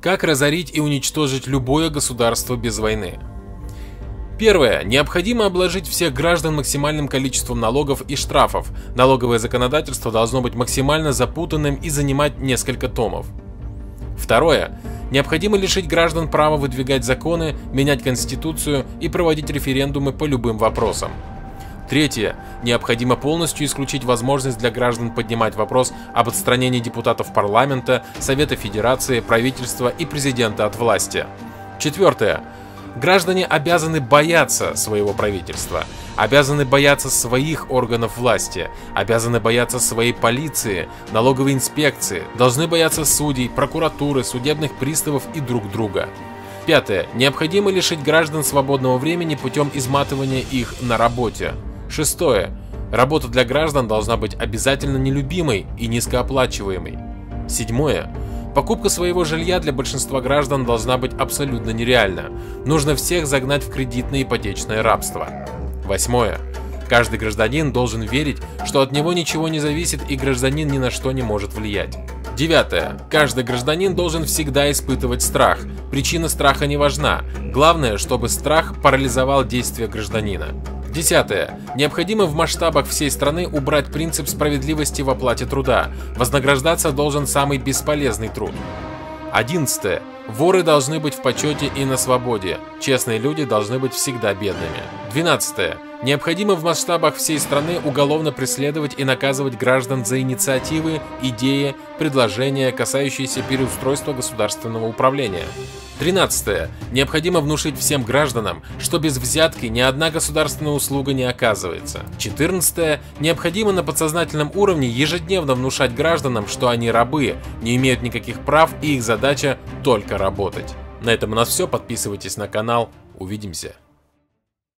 Как разорить и уничтожить любое государство без войны? Первое. Необходимо обложить всех граждан максимальным количеством налогов и штрафов. Налоговое законодательство должно быть максимально запутанным и занимать несколько томов. Второе. Необходимо лишить граждан права выдвигать законы, менять конституцию и проводить референдумы по любым вопросам. Третье. Необходимо полностью исключить возможность для граждан поднимать вопрос об отстранении депутатов парламента, Совета Федерации, правительства и президента от власти. Четвертое. Граждане обязаны бояться своего правительства, обязаны бояться своих органов власти, обязаны бояться своей полиции, налоговой инспекции, должны бояться судей, прокуратуры, судебных приставов и друг друга. Пятое. Необходимо лишить граждан свободного времени путем изматывания их на работе. Шестое. Работа для граждан должна быть обязательно нелюбимой и низкооплачиваемой. Седьмое. Покупка своего жилья для большинства граждан должна быть абсолютно нереальна. Нужно всех загнать в кредитное ипотечное рабство. Восьмое. Каждый гражданин должен верить, что от него ничего не зависит и гражданин ни на что не может влиять. Девятое. Каждый гражданин должен всегда испытывать страх. Причина страха не важна. Главное, чтобы страх парализовал действия гражданина. Десятое. Необходимо в масштабах всей страны убрать принцип справедливости в оплате труда. Вознаграждаться должен самый бесполезный труд. 11. Воры должны быть в почете и на свободе. Честные люди должны быть всегда бедными. 12. Необходимо в масштабах всей страны уголовно преследовать и наказывать граждан за инициативы, идеи, предложения, касающиеся переустройства государственного управления. 13. Необходимо внушить всем гражданам, что без взятки ни одна государственная услуга не оказывается. 14. Необходимо на подсознательном уровне ежедневно внушать гражданам, что они рабы, не имеют никаких прав и их задача только работать. На этом у нас все. Подписывайтесь на канал. Увидимся.